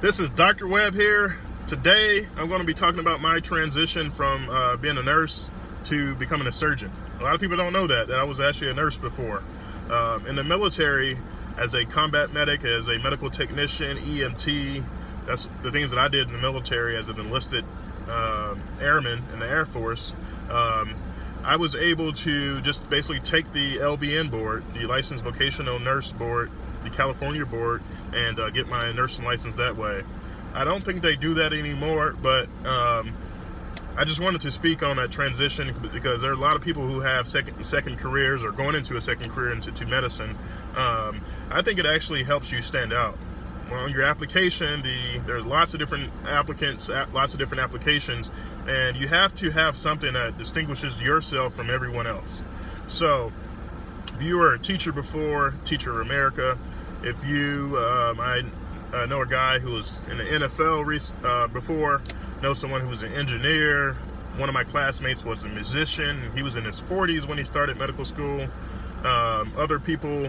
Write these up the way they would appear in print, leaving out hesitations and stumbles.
This is Dr. Webb here. Today, I'm going to be talking about my transition from being a nurse to becoming a surgeon. A lot of people don't know that I was actually a nurse before. In the military, as a combat medic, as a medical technician, EMT, that's the things that I did in the military as an enlisted airman in the Air Force. I was able to just basically take the LVN board, the Licensed Vocational Nurse Board, the California board, and get my nursing license that way. I don't think they do that anymore, but I just wanted to speak on that transition because there are a lot of people who have second careers or going into a second career into medicine. I think it actually helps you stand out. Well, on your application, there's lots of different applicants, lots of different applications, and you have to have something that distinguishes yourself from everyone else. So, if you were a teacher before, Teacher of America, if you, I know a guy who was in the NFL before, know someone who was an engineer, one of my classmates was a musician, he was in his 40s when he started medical school, other people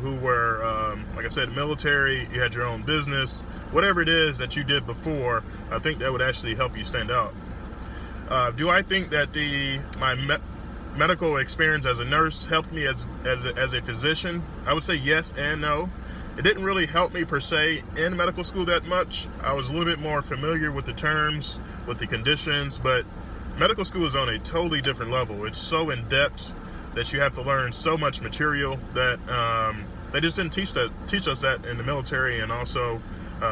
who were, like I said, military, you had your own business, whatever it is that you did before, I think that would actually help you stand out. Do I think that my medical experience as a nurse helped me as a physician? I would say yes and no. It didn't really help me per se in medical school that much. I was a little bit more familiar with the terms, with the conditions, but medical school is on a totally different level. It's so in-depth that you have to learn so much material that they just didn't teach us that in the military, and also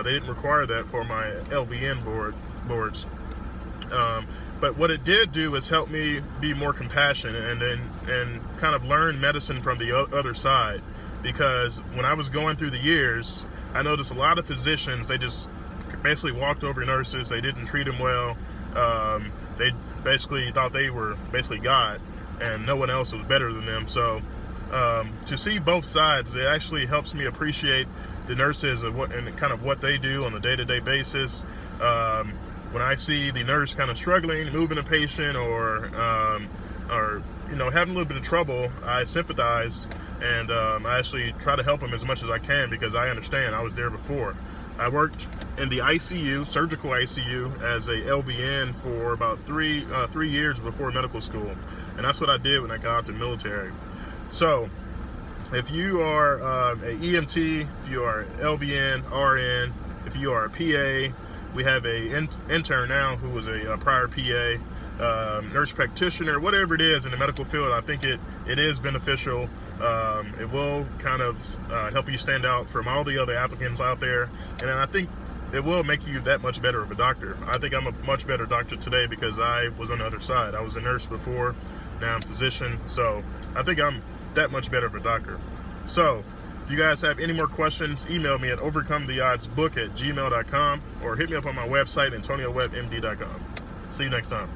they didn't require that for my LVN boards. But what it did do is help me be more compassionate and kind of learn medicine from the other side, because when I was going through the years, I noticed a lot of physicians, they just basically walked over nurses, they didn't treat them well, they basically thought they were basically God, and no one else was better than them. So to see both sides, it actually helps me appreciate the nurses and kind of what they do on a day-to-day basis. When I see the nurse kind of struggling, moving a patient, or you know, having a little bit of trouble, I sympathize, and I actually try to help them as much as I can, because I understand, I was there before. I worked in the ICU, surgical ICU, as a LVN for about three years before medical school, and that's what I did when I got out to the military. So, if you are an EMT, if you are an LVN, RN, if you are a PA, we have an intern now who was a prior PA, nurse practitioner, whatever it is in the medical field, I think it is beneficial. It will kind of help you stand out from all the other applicants out there. And I think it will make you that much better of a doctor. I think I'm a much better doctor today because I was on the other side. I was a nurse before, now I'm a physician. So I think I'm that much better of a doctor. So, if you guys have any more questions, email me at overcometheoddsbook@gmail.com or hit me up on my website, AntonioWebbMD.com. See you next time.